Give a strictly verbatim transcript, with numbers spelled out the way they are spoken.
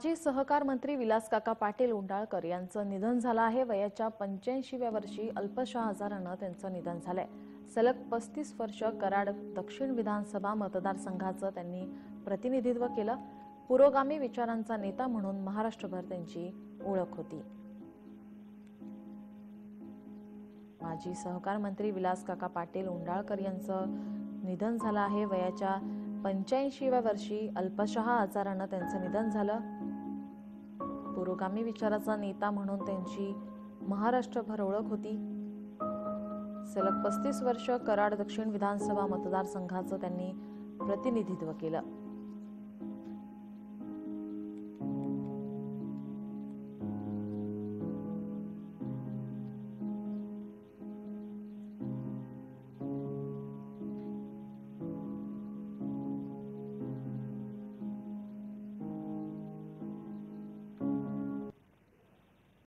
माजी सहकार मंत्री विलासकाका पाटील उंडाळकर यांचं निधन झालं आहे। वयाच्या पंच्याऐंशीव्या वर्षी अल्पशा आजाराने त्यांचं निधन झाले। सलग पस्तीस वर्ष कराड दक्षिण विधानसभा मतदारसंघाचं त्यांनी प्रतिनिधित्व केलं। पुरोगामी विचारांचा नेता म्हणून महाराष्ट्रभर त्यांची ओळख होती। माजी सहकार मंत्री विलासकाका पाटील उंडाळकर यांचं निधन झालं आहे। वयाच्या पंच्याऐंशीव्या वर्षी अल्पशः आजाराने त्यांचं निधन झालं। पुरोगामी विचाराचा नेता म्हणून त्यांची महाराष्ट्रभर ओळख होती। सलग पस्तीस वर्ष कराड दक्षिण विधानसभा मतदारसंघाचं त्यांनी प्रतिनिधित्व केलं।